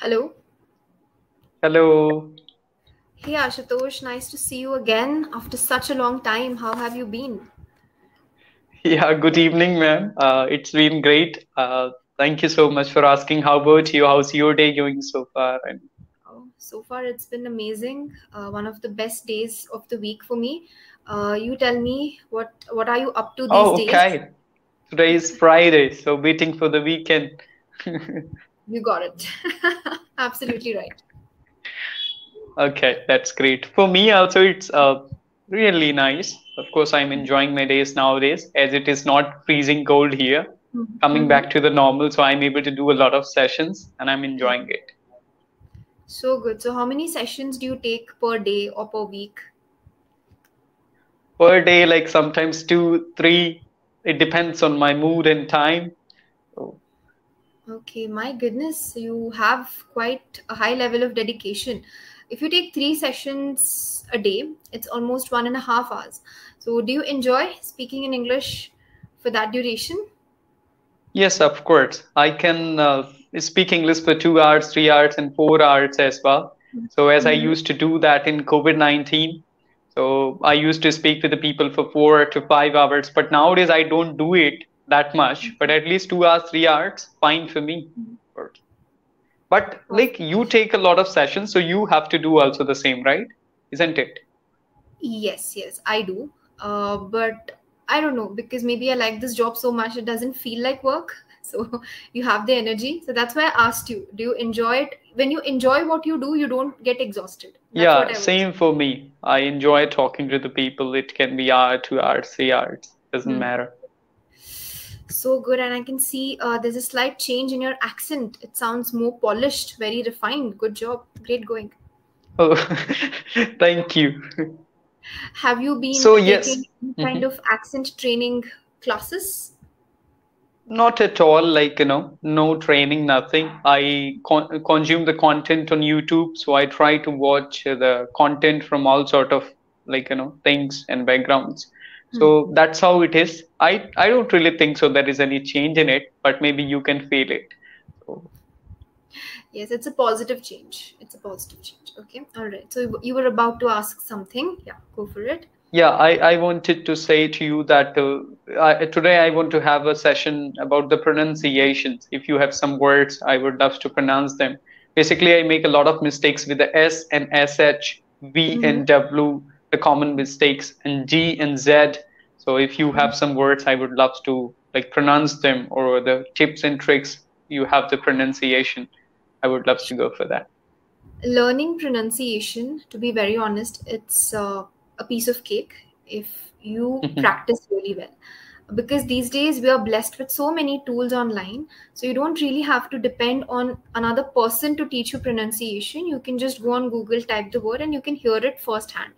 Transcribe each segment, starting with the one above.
Hello. Hello. Hey Ashutosh, nice to see you again after such a long time. How have you been? Yeah, good evening, ma'am. It's been great. Thank you so much for asking. How about you? How's your day going so far? So far, it's been amazing. One of the best days of the week for me. You tell me, what are you up to these days? Okay. Today is Friday, so waiting for the weekend. You got it. Absolutely right. Okay, that's great. For me also, it's really nice. Of course, I'm enjoying my days nowadays as it is not freezing cold here. Coming back to the normal, so I'm able to do a lot of sessions and I'm enjoying it. So good. So how many sessions do you take per day or per week? Per day, like sometimes 2, 3. It depends on my mood and time. Okay, my goodness, you have quite a high level of dedication. If you take 3 sessions a day, it's almost 1.5 hours. So do you enjoy speaking in English for that duration? Yes, of course. I can speak English for 2 hours, 3 hours and 4 hours as well. So as I used to do that in COVID-19, so I used to speak to the people for 4 to 5 hours. But nowadays I don't do it that much, but at least 2 hours, 3 hours, fine for me. But like you take a lot of sessions, so you have to do also the same, right? Isn't it? Yes, yes, I do. But I don't know, because maybe I like this job so much, it doesn't feel like work. So you have the energy. So that's why I asked you, do you enjoy it? When you enjoy what you do, you don't get exhausted. That's what I same for me. I enjoy talking to the people. It can be hour, 2 hours, 3 hours. Doesn't matter. So good. And I can see there's a slight change in your accent. It sounds more polished, very refined. Good job. Great going. Oh, thank you. Have you been taking kind of accent training classes? Not at all. Like, you know, no training, nothing. I consume the content on YouTube. So I try to watch the content from all sort of, like, you know, things and backgrounds. So that's how it is. I don't really think so there is any change in it, but maybe you can feel it. So. Yes, it's a positive change. It's a positive change. Okay. All right. So you were about to ask something. Yeah, go for it. Yeah, I wanted to say to you that today I want to have a session about the pronunciations. If you have some words, I would love to pronounce them. Basically, I make a lot of mistakes with the S and SH, V and W. The common mistakes and G and Z. So if you have some words, I would love to like pronounce them, or the tips and tricks you have the pronunciation. I would love to go for that. Learning pronunciation, to be very honest, it's a piece of cake if you practice really well. Because these days we are blessed with so many tools online. So you don't really have to depend on another person to teach you pronunciation. You can just go on Google, type the word, and you can hear it firsthand,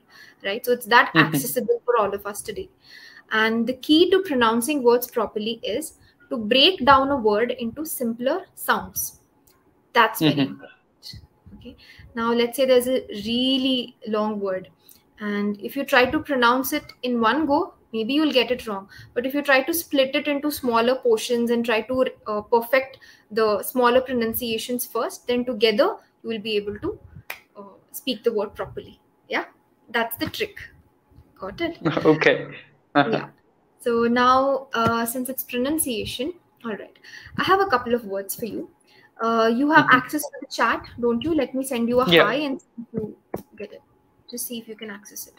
right? So it's that accessible for all of us today. And the key to pronouncing words properly is to break down a word into simpler sounds. That's very important. Okay. Now let's say there's a really long word. And if you try to pronounce it in one go, maybe you'll get it wrong. But if you try to split it into smaller portions and try to perfect the smaller pronunciations first, then together you will be able to speak the word properly. Yeah, that's the trick. Got it? Okay. Yeah. So now, since it's pronunciation, all right, I have a couple of words for you. You have access to the chat, don't you? Let me send you a hi and see if you get it. Just see if you can access it.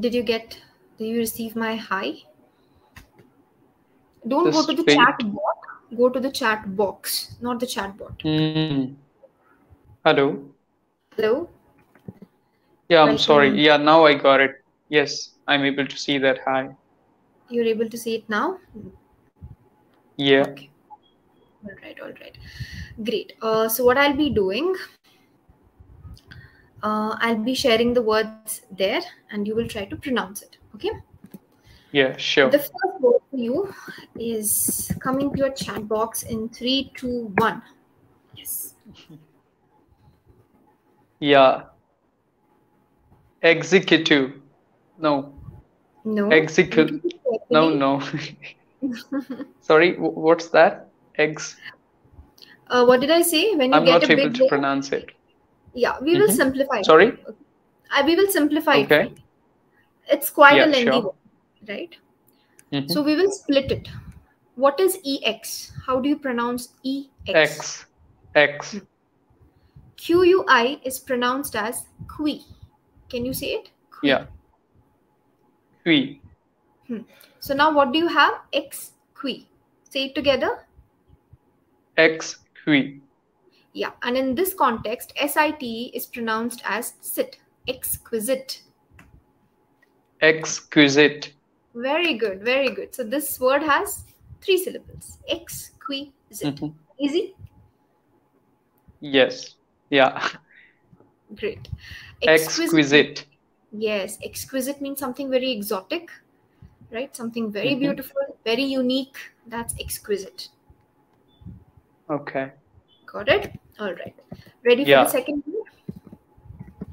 Did you receive my hi? Don't go to the chat bot. Go to the chat box, not the chat bot. Hello. Hello. Yeah, I'm sorry. Yeah, now I got it. Yes, I'm able to see that hi. You're able to see it now? Yeah. Okay. All right, all right. Great. So what I'll be doing... I'll be sharing the words there and you will try to pronounce it. Okay. Yeah, sure. The first word for you is coming to your chat box in 3, 2, 1. Yes. Yeah. Executive. No. No. Executive. No. Sorry, what's that? Eggs. What did I say? When you I'm get not a able big to day, pronounce it. Yeah, we will simplify. Sorry? We will simplify it. It's quite a lengthy one, right? So we will split it. What is EX? How do you pronounce EX? X. QUI is pronounced as QUI. Can you say it? QUI. Yeah. QUI. So now what do you have? X QUI. Say it together. X QUI. Yeah. And in this context, SITE is pronounced as sit. Exquisite. Exquisite. Very good. Very good. So this word has three syllables. Exquisite. Easy? Yes. Yeah. Great. Exquisite. Yes. Exquisite means something very exotic, right? Something very beautiful, very unique. That's exquisite. Okay. Got it? All right. Ready for the second one?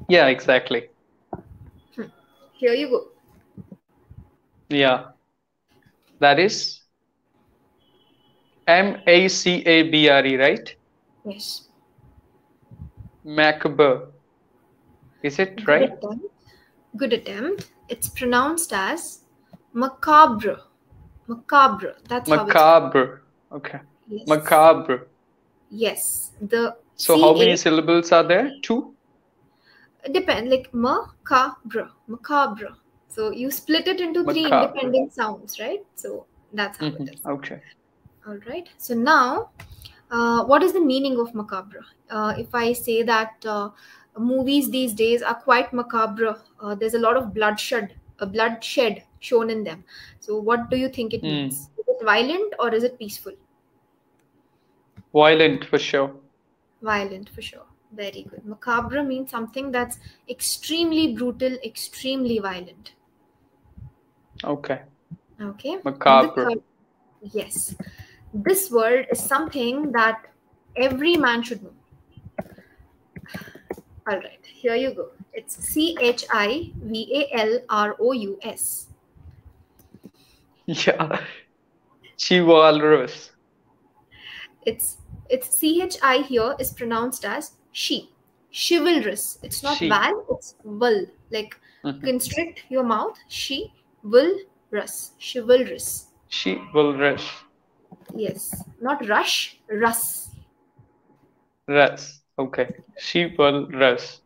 Yeah, exactly. Here you go. Yeah. That is M-A-C-A-B-R-E, right? Yes. Macabre. Is it right? Good attempt. It's pronounced as macabre. Macabre. That's macabre. How it's... Okay. Yes. Macabre. Yes. The so how many syllables are there? Two? Depend. Like macabre. Macabre. So you split it into macabre. Three independent sounds, right? So that's how it is. Okay. All right. So now, what is the meaning of macabre? If I say that movies these days are quite macabre, there's a lot of bloodshed shown in them. So what do you think it means? Is it violent or is it peaceful? Violent for sure. Violent for sure. Very good. Macabre means something that's extremely brutal, extremely violent. Okay. Okay. Macabre. Yes. This word is something that every man should know. All right. Here you go. It's CHIVALROUS. Yeah. Chivalrous. It's CHI here is pronounced as she. Chivalrous. It's not val, it's will. Like constrict your mouth. She will rus. Chivalrous. She will rush. Yes. Not rush, rus. Rus. Okay. She will rush.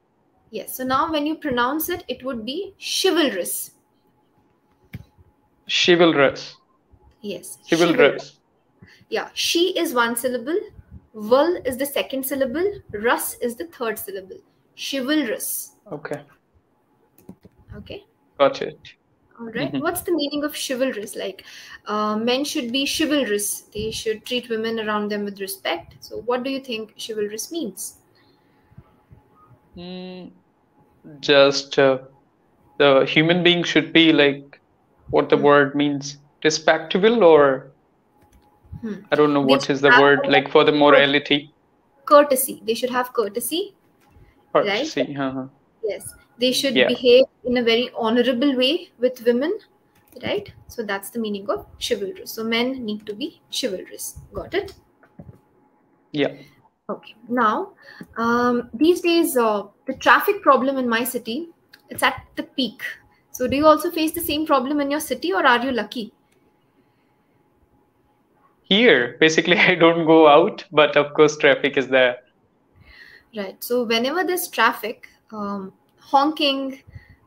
Yes. So now when you pronounce it, it would be chivalrous. Chivalrous. Yes. Chivalrous. Yeah. She is one syllable. Will is the second syllable. Rus is the third syllable. Chivalrous. Okay. Okay. Got it. All right. What's the meaning of chivalrous? Like men should be chivalrous. They should treat women around them with respect. So what do you think chivalrous means? Just the human being should be like what the word means. Respectable or I don't know what is the word like for the morality. Courtesy. They should have courtesy. Courtesy. Right? Yes. They should behave in a very honorable way with women, right? So that's the meaning of chivalrous. So men need to be chivalrous. Got it? Yeah. Okay. Now, these days, the traffic problem in my city, it's at the peak. So do you also face the same problem in your city or are you lucky? Here, basically, I don't go out, but of course, traffic is there. Right. So whenever there's traffic, honking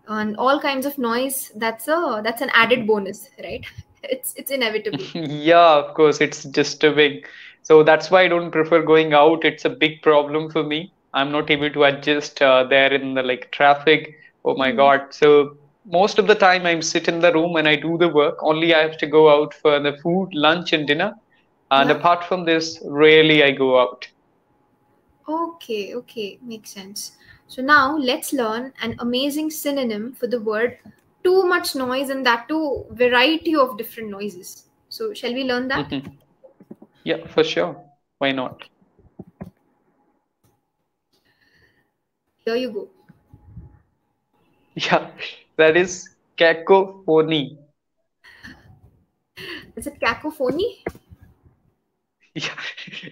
and all kinds of noise, that's an added bonus, right? It's inevitable. Yeah, of course, it's disturbing. So that's why I don't prefer going out. It's a big problem for me. I'm not able to adjust there in the like traffic. Oh my God. So most of the time I'm sit in the room and I do the work. Only I have to go out for the food, lunch and dinner. And apart from this, rarely I go out. Okay. Okay. Makes sense. So now let's learn an amazing synonym for the word too much noise, and that too variety of different noises. So shall we learn that? Yeah, for sure. Why not? Here you go. Yeah, that is cacophony. Is it cacophony? Yeah,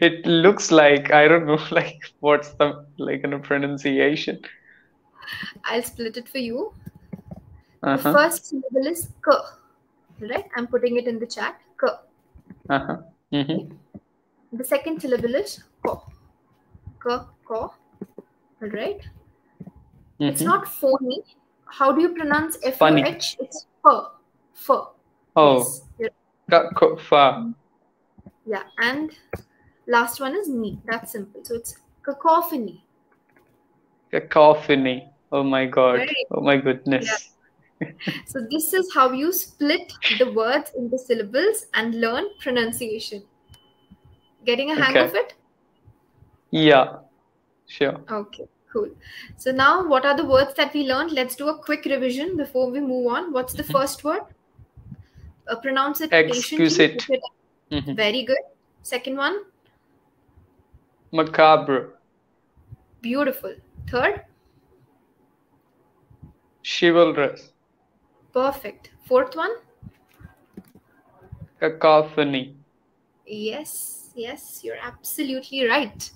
it looks like, I don't know, like what's the, like, you know, pronunciation. I'll split it for you. The first syllable is K, right? I'm putting it in the chat. K. The second syllable is Ko. K, Ko. All right. It's not phony. How do you pronounce F U H? It's F. F. Oh. Yes. F. Yeah. And last one is ni. That's simple. So it's cacophony. Cacophony. Oh my God. Right. Oh my goodness. Yeah. So this is how you split the words into syllables and learn pronunciation. Getting a hang of it? Yeah, sure. Okay, cool. So now what are the words that we learned? Let's do a quick revision before we move on. What's the first word? Pronounce it patiently. Exquisite. Very good. Second one? Macabre. Beautiful. Third? Chivalrous. Perfect. Fourth one? Cacophony. Yes, yes, you're absolutely right.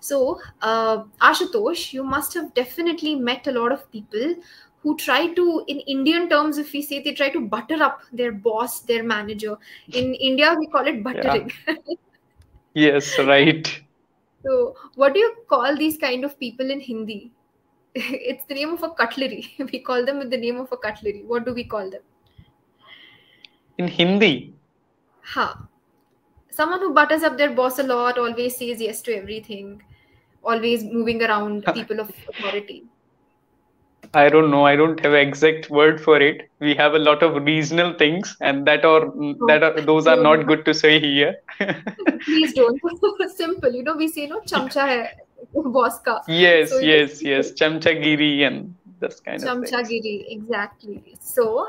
So, Ashutosh, you must have definitely met a lot of people who try to, in Indian terms, if we say, they try to butter up their boss, their manager. In India, we call it buttering. Yeah. Yes, right. So, what do you call these kind of people in Hindi? It's the name of a cutlery. We call them with the name of a cutlery. What do we call them? In Hindi? Ha. Someone who butters up their boss a lot, always says yes to everything, always moving around people of authority. I don't know. I don't have an exact word for it. We have a lot of regional things, and those are not good to say here. Please don't. Simple. You know, we say, no, chamcha hai. Boss ka. Yes, so yes, yes. Chamchagiri and this kind of thing. Chamchagiri, exactly. So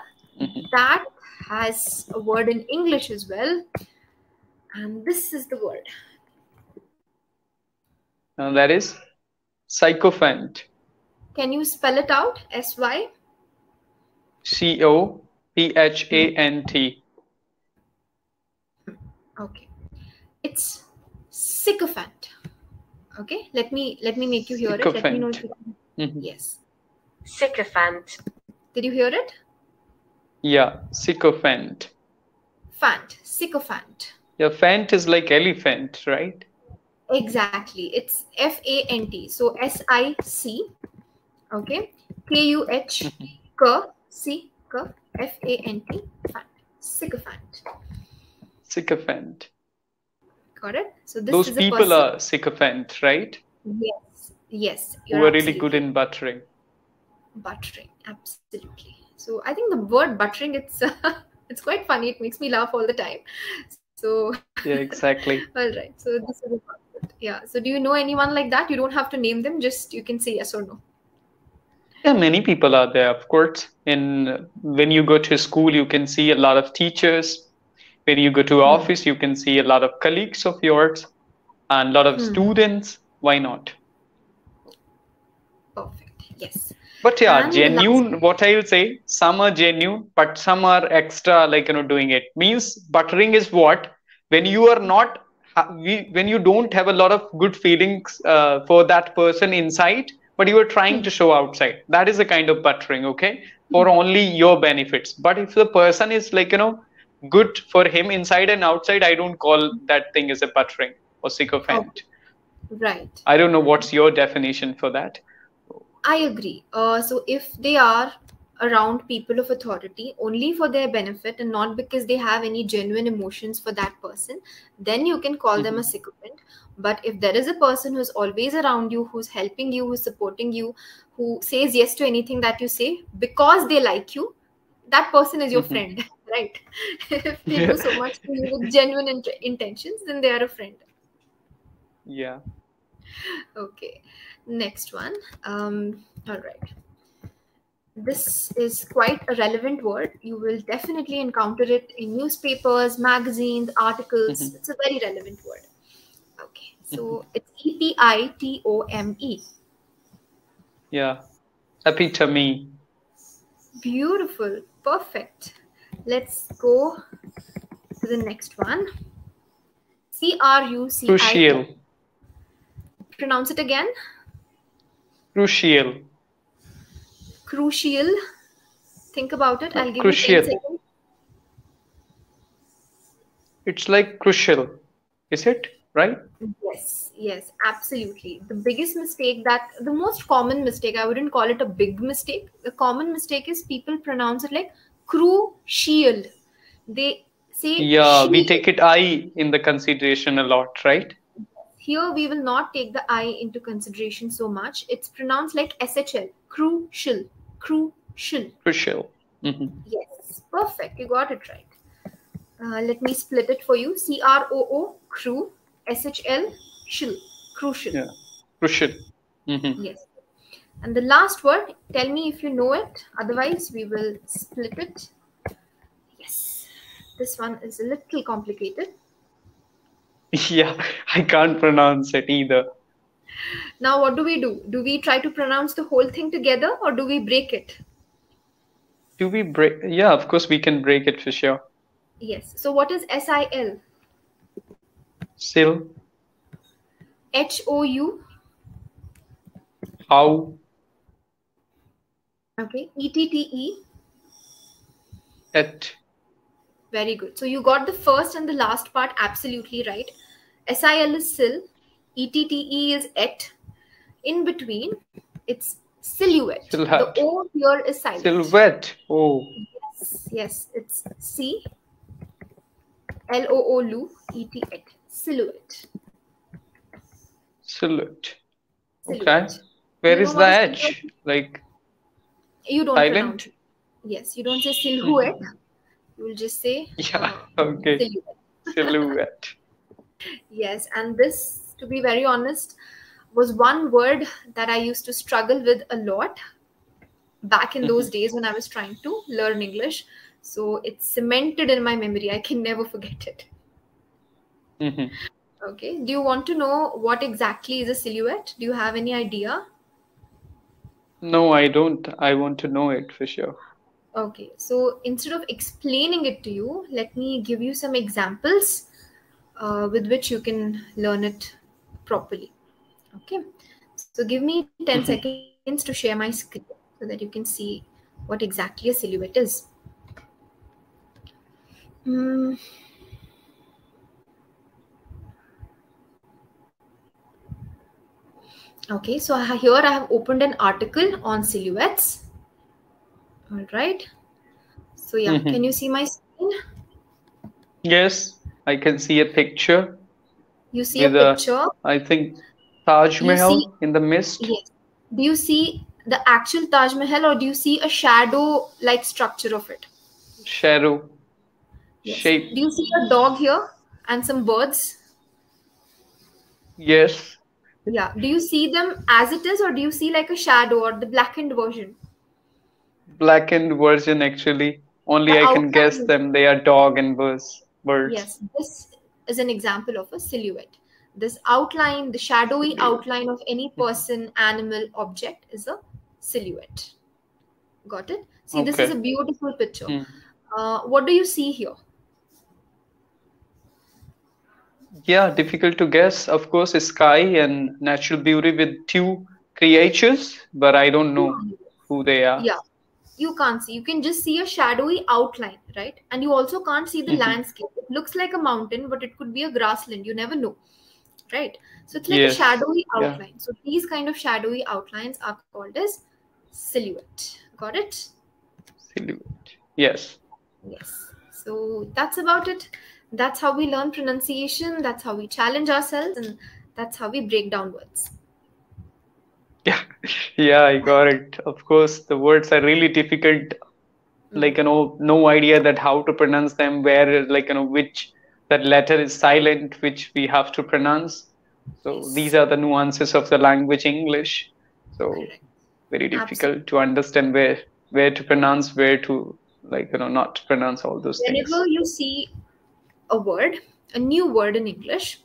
that has a word in English as well. And this is the word. And that is sycophant. Can you spell it out? S-Y? C-O-P-H-A-N-T. Okay. It's sycophant. Okay, let me make you hear it. Let me know if you can. Yes. Sycophant. Did you hear it? Yeah, sycophant. Fant, sycophant. Yeah, fant is like elephant, right? Exactly. It's F-A-N-T. So S-I-C. Okay. K-U-H-C-K-F-A-N-T. Fant. Sycophant. Sycophant. Got it? So this those people are sycophant, right? Yes, yes. Who are really good in buttering. Buttering, absolutely. So I think the word buttering, it's quite funny. It makes me laugh all the time. So yeah, exactly. All right. So this is important. Yeah. So do you know anyone like that? You don't have to name them. Just you can say yes or no. Yeah, many people are there. Of course, when you go to school, you can see a lot of teachers. When you go to office, you can see a lot of colleagues of yours and a lot of students. Why not? Perfect. Yes. But yeah, and genuine, what I will say, some are genuine, but some are extra, like, you know, doing it. Means buttering is what? When you are not, when you don't have a lot of good feelings for that person inside, but you are trying to show outside. That is a kind of buttering, okay? For only your benefits. But if the person is, like, you know, good for him inside and outside, I don't call that thing as a buttering or sycophant. Oh, right. I don't know what's your definition for that. I agree. So if they are around people of authority only for their benefit and not because they have any genuine emotions for that person, then you can call them a sycophant. But if there is a person who's always around you, who's helping you, who's supporting you, who says yes to anything that you say because they like you, that person is your friend. Right. If they do so much to you with genuine intentions, then they are a friend. Yeah. Okay. Next one. All right. This is quite a relevant word. You will definitely encounter it in newspapers, magazines, articles. It's a very relevant word. Okay. So it's E-P-I-T-O-M-E. Yeah. Epitome. Beautiful. Perfect. Let's go to the next one. Crucial. Crucial. Pronounce it again. Crucial. Crucial. Think about it. I'll give you 10 seconds. It's like crucial. Is it right? Yes. Yes, absolutely. The biggest mistake that, the most common mistake, I wouldn't call it a big mistake. The common mistake is people pronounce it like crucial. They say, yeah, we take it I in the consideration a lot, right? Here we will not take the I into consideration so much. It's pronounced like SHL, crucial, crucial. Crucial. Mm-hmm. Yes, perfect. You got it right. Let me split it for you. CROO, crew, SHL, shil, crucial. Yeah. Crucial. Mm-hmm. Yes. And the last word, tell me if you know it. Otherwise, we will split it. Yes. This one is a little complicated. Yeah, I can't pronounce it either. Now, what do we do? Do we try to pronounce the whole thing together or do we break it? Do we break? Yeah, of course, we can break it for sure. Yes. So what is SIL? Sil. HOU. How. Okay. ETTE. Et. Very good. So you got the first and the last part absolutely right. SIL is sil. ETTE is et. In between, it's silhouette. Silhouette. The O here is silent. Silhouette. Oh. Yes. Yes. It's C. L-O-O-L-U-E-T-E-T. Silhouette. Silhouette. Okay. Where you is the edge? Like, you don't silent? Yes, you don't say silhouette. You will just say okay. Silhouette. Silhouette. Yes, and this, to be very honest, was one word that I used to struggle with a lot back in those days when I was trying to learn English. So it's cemented in my memory. I can never forget it. Mm-hmm. Okay. Do you want to know what exactly is a silhouette? Do you have any idea? No, I don't. I want to know it for sure. Okay. So instead of explaining it to you, let me give you some examples with which you can learn it properly. Okay. So give me 10 seconds to share my screen so that you can see what exactly a silhouette is. Okay, so here I have opened an article on silhouettes. All right. So yeah, can you see my screen? Yes, I can see a picture. You see a picture? I think Taj Mahal in the mist. Yes. Do you see the actual Taj Mahal or do you see a shadow-like structure of it? Shadow. Yes. Shape. Do you see a dog here and some birds? Yes. Yeah. Do you see them as it is or do you see like a shadow or the blackened version? Blackened version actually. Only I can guess them. They are dog and birds. Yes. This is an example of a silhouette. This outline, the shadowy outline of any person, animal, object is a silhouette. Got it? See, this is a beautiful picture. What do you see here? Yeah, difficult to guess. Of course, sky and natural beauty with two creatures, but I don't know who they are. Yeah, you can't see. You can just see a shadowy outline, right? And you also can't see the landscape. It looks like a mountain, but it could be a grassland. You never know, right? So it's like a shadowy outline. So these kind of shadowy outlines are called as silhouette. Got it? Silhouette. Yes. Yes. So that's about it. That's how we learn pronunciation. That's how we challenge ourselves. And that's how we break down words. Yeah. Yeah, I got it. Of course, the words are really difficult. Like, you know, no idea that how to pronounce them, where, like, you know, which that letter is silent, which we have to pronounce. So these are the nuances of the language English. So very difficult to understand where to pronounce, where to, like, you know, not pronounce all those things. Whenever you see a word, a new word in English,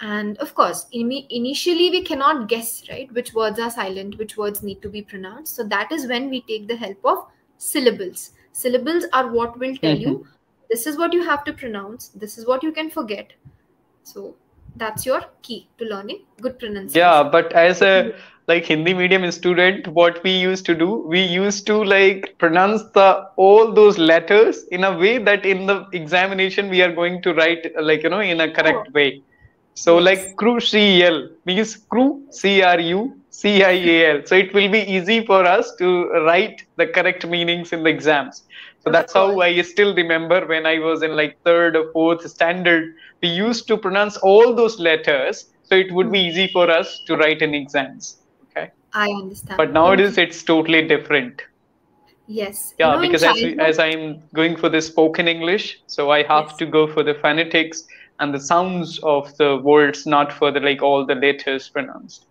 and of course, initially we cannot guess, right, which words are silent, which words need to be pronounced. So that is when we take the help of syllables. Syllables are what will tell you This is what you have to pronounce. This is what you can forget. So that's your key to learning good pronunciation. Yeah, but as a like Hindi medium student, what we used to do, we used to like pronounce the all those letters in a way that in the examination we are going to write like, you know, in a correct way. So like crucial means cru, C-R-U-C-I-A-L. So it will be easy for us to write the correct meanings in the exams. So that's how I still remember when I was in like 3rd or 4th standard, we used to pronounce all those letters. So it would be easy for us to write in exams. Okay. I understand. But nowadays it's totally different. Yes. Yeah, no, because as I'm going for the spoken English, so I have to go for the phonetics and the sounds of the words, not for the like all the letters pronounced.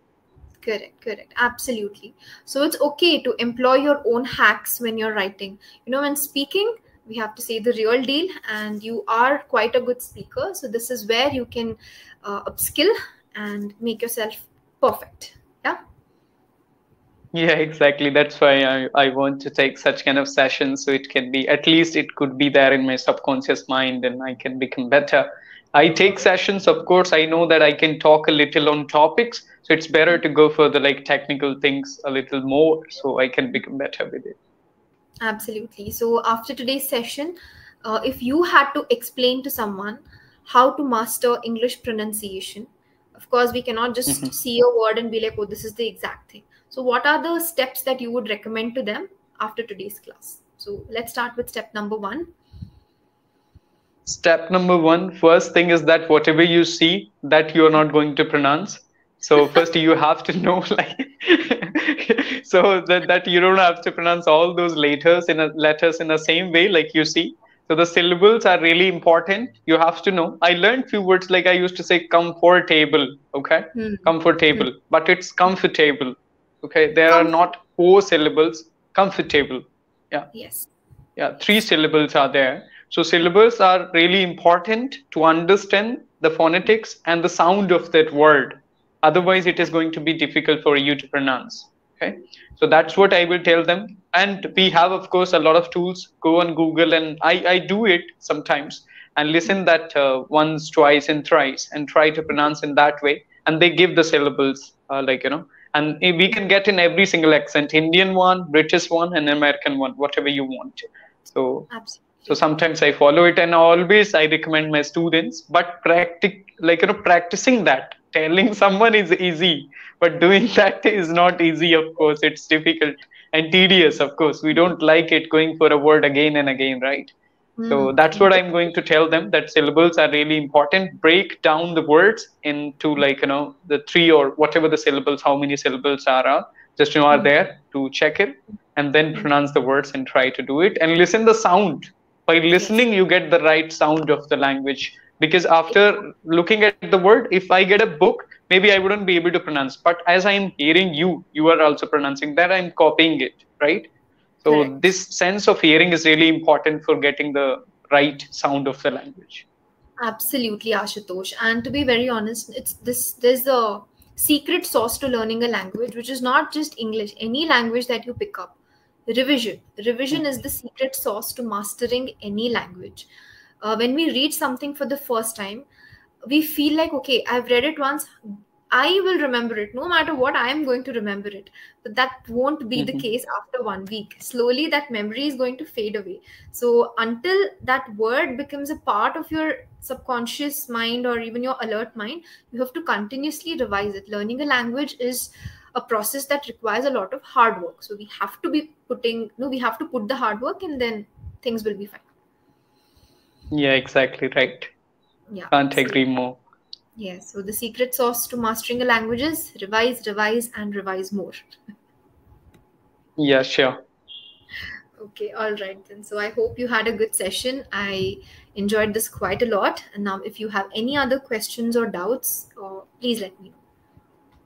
Correct, correct. Absolutely. So it's okay to employ your own hacks when you're writing. You know, when speaking, we have to say the real deal, and you are quite a good speaker. So this is where you can upskill and make yourself perfect. Yeah. Yeah, exactly. That's why I want to take such kind of sessions. So it can be, at least it could be there in my subconscious mind and I can become better. I take sessions, of course, I know that I can talk a little on topics. So it's better to go for the like technical things a little more so I can become better with it. Absolutely. So after today's session, if you had to explain to someone how to master English pronunciation, of course, we cannot just see a word and be like, oh, this is the exact thing. So what are the steps that you would recommend to them after today's class? So let's start with step number 1. Step number 1, first thing is that whatever you see that you are not going to pronounce. So first you have to know like, so that you don't have to pronounce all those letters in the same way like you see. So the syllables are really important. You have to know. I learned few words like I used to say comfortable. Okay. Comfortable. But it's comfortable. Okay. There are not 4 syllables. Comfortable. Yeah. Yes. Yeah. 3 syllables are there. So syllables are really important to understand the phonetics and the sound of that word. Otherwise, it is going to be difficult for you to pronounce. Okay. So that's what I will tell them. And we have, of course, a lot of tools. Go on Google, and I do it sometimes and listen that once, twice and thrice and try to pronounce in that way. And they give the syllables like, you know, and we can get in every single accent, Indian one, British one and American one, whatever you want. So, so sometimes I follow it and always I recommend my students, but practicing that. Telling someone is easy, but doing that is not easy, of course. It's difficult and tedious, of course. We don't like it going for a word again and again, right? So that's what I'm going to tell them, that syllables are really important. Break down the words into like, you know, the 3 or whatever the syllables, how many syllables are just, you know, are there to check it and then pronounce the words and try to do it and listen the sound. By listening, you get the right sound of the language. Because after looking at the word, if I get a book, maybe I wouldn't be able to pronounce. But as I am hearing you, you are also pronouncing that. I'm copying it, right? So this sense of hearing is really important for getting the right sound of the language. Absolutely, Ashutosh. And to be very honest, it's this. There's a secret sauce to learning a language, which is not just English. Any language that you pick up, revision. Revision is the secret sauce to mastering any language. When we read something for the first time, we feel like, okay, I've read it once. I will remember it. No matter what, I am going to remember it. But that won't be the case after 1 week. Slowly, that memory is going to fade away. So until that word becomes a part of your subconscious mind or even your alert mind, you have to continuously revise it. Learning a language is a process that requires a lot of hard work. So we have to be put the hard work and then things will be fine. Yeah, exactly right. Yeah, can't agree more. Yeah, so the secret sauce to mastering a language is revise, revise, and revise more. Yeah, sure. Okay, all right then. So I hope you had a good session. I enjoyed this quite a lot. And now if you have any other questions or doubts, please let me know.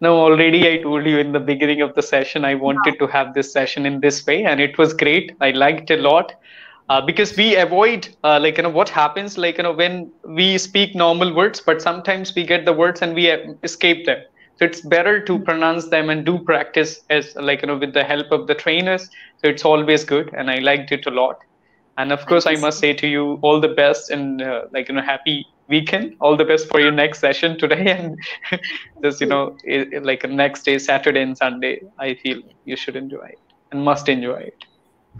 No, already I told you in the beginning of the session, I wanted to have this session in this way, and it was great. I liked it a lot. Because we avoid like, you know, what happens like, you know, when we speak normal words, but sometimes we get the words and we escape them. So it's better to pronounce them and do practice as like, you know, with the help of the trainers. So it's always good. And I liked it a lot. And of course, I must say to you all the best and happy weekend. All the best for your next session today and just next day, Saturday and Sunday. I feel you should enjoy it and must enjoy it.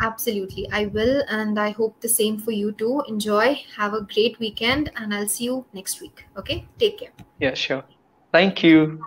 Absolutely, I will, and I hope the same for you too. Enjoy, have a great weekend, and I'll see you next week. Okay, take care. Yeah, sure. Thank you.